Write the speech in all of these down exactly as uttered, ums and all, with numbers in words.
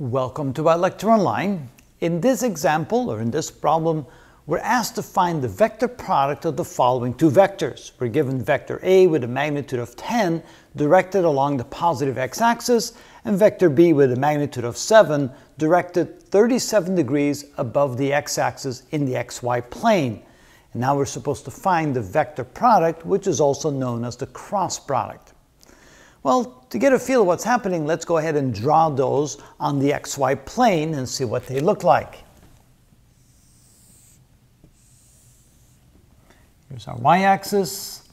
Welcome to ilectureonline. In this example, or in this problem, we're asked to find the vector product of the following two vectors. We're given vector A with a magnitude of ten directed along the positive x-axis, and vector B with a magnitude of seven directed thirty-seven degrees above the x-axis in the xy plane. And now we're supposed to find the vector product, which is also known as the cross product. Well, to get a feel of what's happening, let's go ahead and draw those on the xy plane and see what they look like. Here's our y-axis,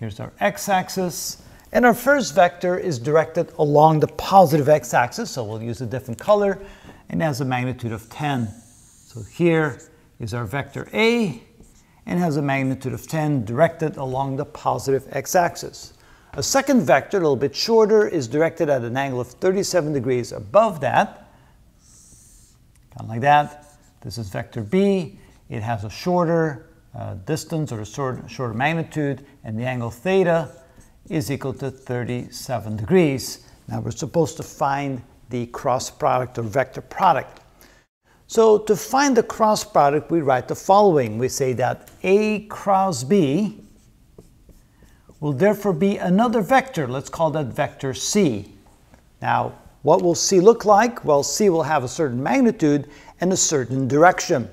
here's our x-axis, and our first vector is directed along the positive x-axis, so we'll use a different color, and has a magnitude of ten. So here is our vector A, and has a magnitude of ten directed along the positive x-axis. A second vector, a little bit shorter, is directed at an angle of thirty-seven degrees above that, kind of like that. This is vector B. It has a shorter uh, distance or a short, shorter magnitude, and the angle theta is equal to thirty-seven degrees. Now we're supposed to find the cross product or vector product. So to find the cross product, we write the following. We say that A cross B will therefore be another vector. Let's call that vector C. Now, what will C look like? Well, C will have a certain magnitude and a certain direction.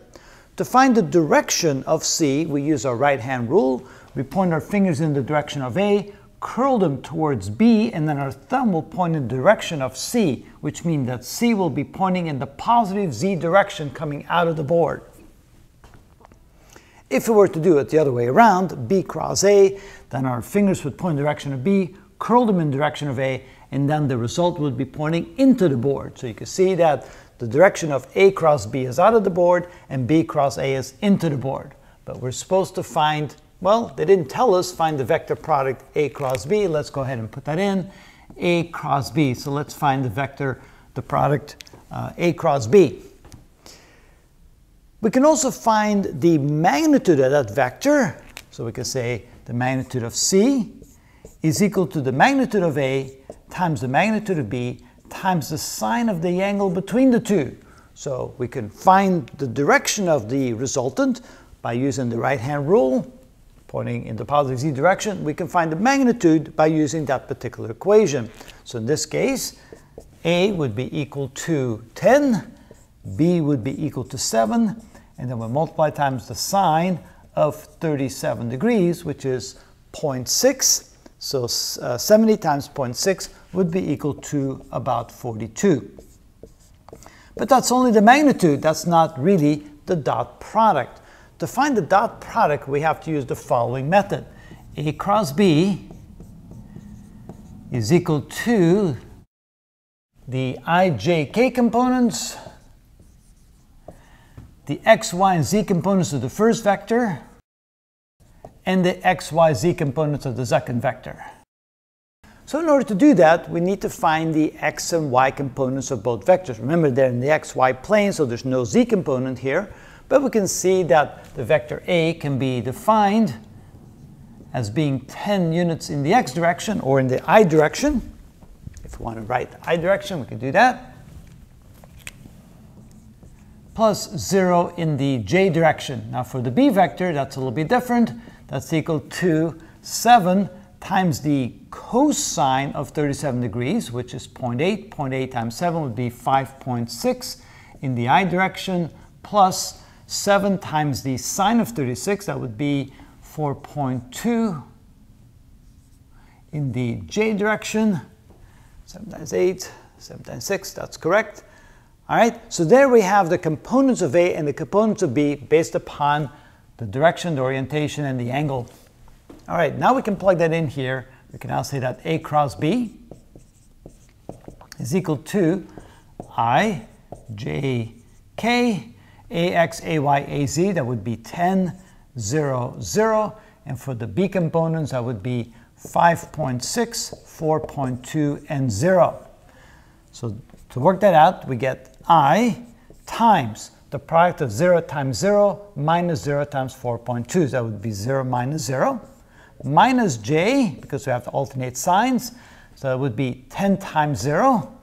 To find the direction of C, we use our right-hand rule. We point our fingers in the direction of A, curl them towards B, and then our thumb will point in the direction of C, which means that C will be pointing in the positive Z direction coming out of the board. If we were to do it the other way around, B cross A, then our fingers would point in the direction of B, curl them in the direction of A, and then the result would be pointing into the board. So you can see that the direction of A cross B is out of the board, and B cross A is into the board. But we're supposed to find, well, they didn't tell us, find the vector product A cross B. Let's go ahead and put that in, A cross B. So let's find the vector, the product uh, A cross B. We can also find the magnitude of that vector. So we can say the magnitude of C is equal to the magnitude of A times the magnitude of B times the sine of the angle between the two. So we can find the direction of the resultant by using the right-hand rule, pointing in the positive Z direction. We can find the magnitude by using that particular equation. So in this case, A would be equal to ten, B would be equal to seven, and then we multiply times the sine of thirty-seven degrees, which is zero point six. So uh, seventy times zero point six would be equal to about forty-two. But that's only the magnitude. That's not really the dot product. To find the dot product, we have to use the following method. A cross B is equal to the I J K components, the x, y, and z components of the first vector, and the x, y, z components of the second vector. So in order to do that, we need to find the x and y components of both vectors. Remember, they're in the xy plane, so there's no z component here, but we can see that the vector A can be defined as being ten units in the x direction, or in the I direction. If we want to write the I direction, we can do that, plus zero in the j direction. Now for the b vector, that's a little bit different. That's equal to seven times the cosine of thirty-seven degrees, which is zero point eight. zero point eight times seven would be five point six in the I direction, plus seven times the sine of thirty-six, that would be four point two in the j direction. seven times eight, seven times six, that's correct. All right, so there we have the components of A and the components of B based upon the direction, the orientation, and the angle. All right, now we can plug that in here. We can now say that A cross B is equal to I, J, K, A, X, A, Y, A, Z. That would be ten, zero, zero. And for the B components, that would be five point six, four point two, and zero. So to work that out, we get I times the product of zero times zero minus zero times four point two. So that would be zero minus zero, minus j, because we have to alternate signs. So that would be ten times zero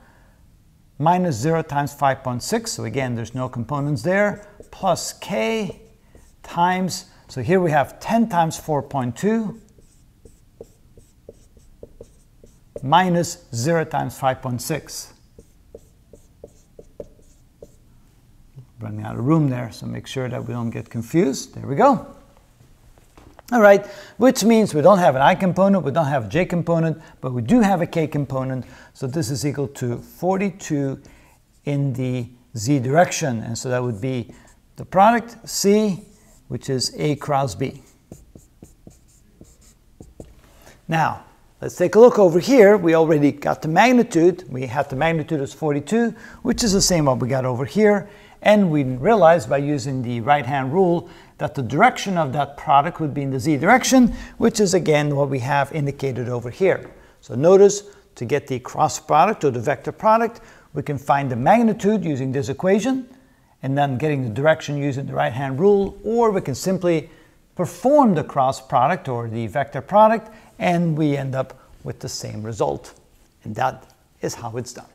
minus zero times five point six, so again there's no components there, plus k times, so here we have ten times four point two minus zero times five point six. Running out of room there, so make sure that we don't get confused. There we go. All right, which means we don't have an I component, we don't have a J component, but we do have a K component, so this is equal to forty-two in the Z direction, and so that would be the product C, which is A cross B. Now, let's take a look over here. We already got the magnitude. We had the magnitude as forty-two, which is the same what we got over here, and we realized by using the right-hand rule that the direction of that product would be in the Z direction, which is again what we have indicated over here. So notice, to get the cross product or the vector product, we can find the magnitude using this equation, and then getting the direction using the right-hand rule, or we can simply perform the cross product or the vector product, and we end up with the same result. And that is how it's done.